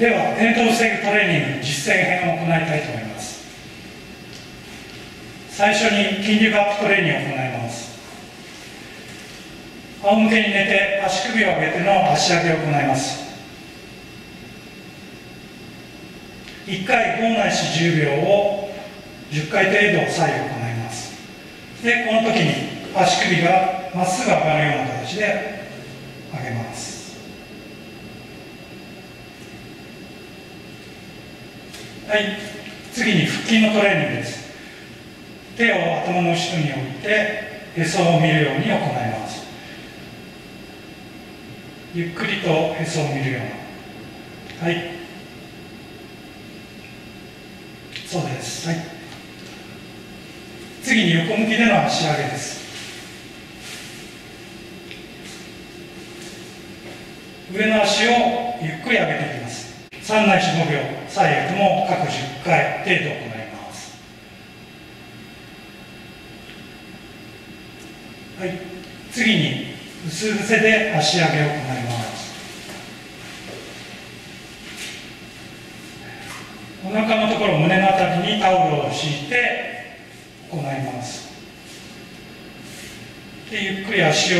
では、転倒を防ぐトレーニング実践編を行いたいと思います。最初に筋力アップトレーニングを行います。仰向けに寝て足首を上げての足上げを行います。1回5ないし10秒を10回程度左右行います。で、この時に足首がまっすぐ上がるような形で上げます。はい、次に腹筋のトレーニングです。手を頭の後ろに置いてへそを見るように行います。ゆっくりとへそを見るような、はい、そうです。はい、次に横向きでの足上げです。上の足をゆっくり上げていきます。3ないし5秒、最悪も各10回程度行います。はい、次にうつ伏せで足上げを行います。お腹のところ、胸のあたりにタオルを敷いて行います。で、ゆっくり足を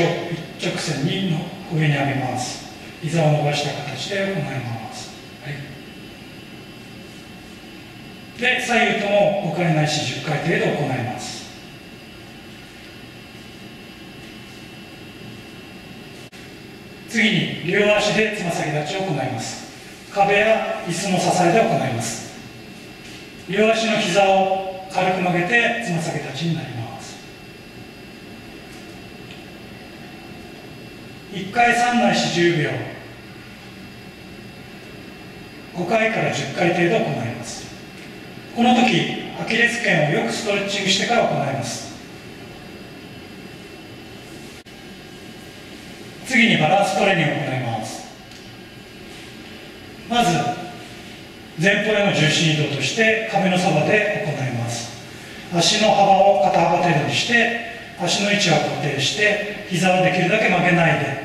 一直線に上に上げます。膝を伸ばした形で行います。はい、で、左右とも5回ないし10回程度行います。次に両足でつま先立ちを行います。壁や椅子の支えで行います。両足の膝を軽く曲げてつま先立ちになります。1回3ないし10秒、5回から10回程度行います。この時、アキレス腱をよくストレッチングしてから行います。次にバランストレーニングを行います。まず前方への重心移動として壁のそばで行います。足の幅を肩幅程度にして、足の位置は固定して、膝はできるだけ曲げないで、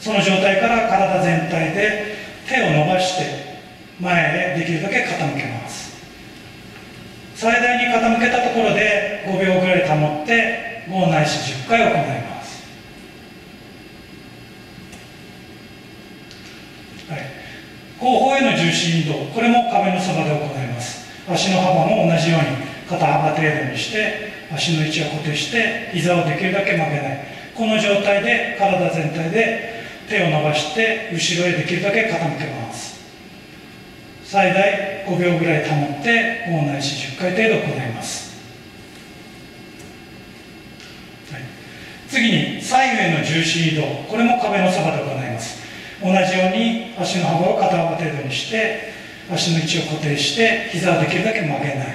その状態から体全体で手を伸ばして前へできるだけ傾けます。最大に傾けたところで5秒ぐらい保って5ないし10回行います。はい、後方への重心移動、これも壁のそばで行います。足の幅も同じように肩幅程度にして、足の位置を固定して、膝をできるだけ曲げない、この状態で体全体で手を伸ばして後ろへできるだけ傾けます。最大5秒ぐらい保って5ないし10回程度行います。はい、次に左右への重心移動、これも壁のそばで行います。同じように足の幅を肩幅程度にして、足の位置を固定して、膝はできるだけ曲げない、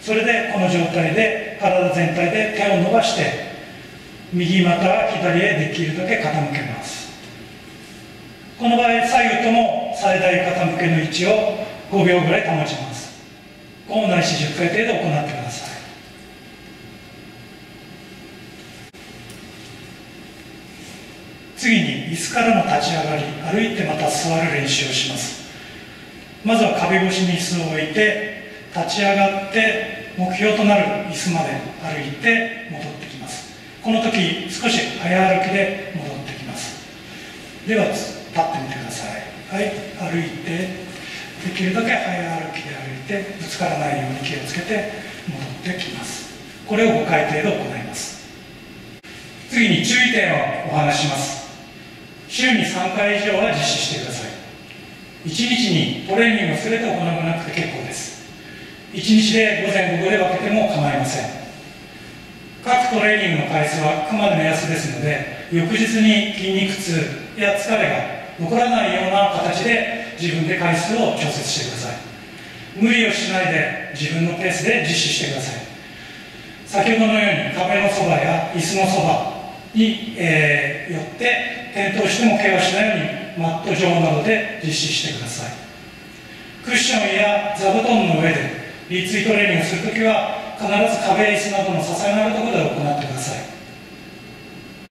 それでこの状態で体全体で手を伸ばして右また左へできるだけ傾けます。この場合、左右とも最大傾けの位置を5秒ぐらい保ちます。5ないし10回程度行ってください。次に椅子からの立ち上がり、歩いてまた座る練習をします。まずは壁越しに椅子を置いて、立ち上がって目標となる椅子まで歩いて戻ってきます。この時、少し早歩きで戻ってきます。では立ってみてください。はい、歩いて、できるだけ早歩きで歩いて、ぶつからないように気をつけて戻ってきます。これを5回程度行います。次に注意点をお話しします。週に3回以上は実施してください。1日にトレーニングを全て行わなくて結構です。1日で午前午後で分けても構いません。各トレーニングの回数はあくまで目安ですので、翌日に筋肉痛や疲れが残らないような形で自分で回数を調節してください。無理をしないで自分のペースで実施してください。先ほどのように壁のそばや椅子のそばに、よって転倒しても怪我しないようにマット上などで実施してください。クッションや座布団の上で立位トレーニングをするときは、必ず壁や椅子などの支えのあるところで行ってください。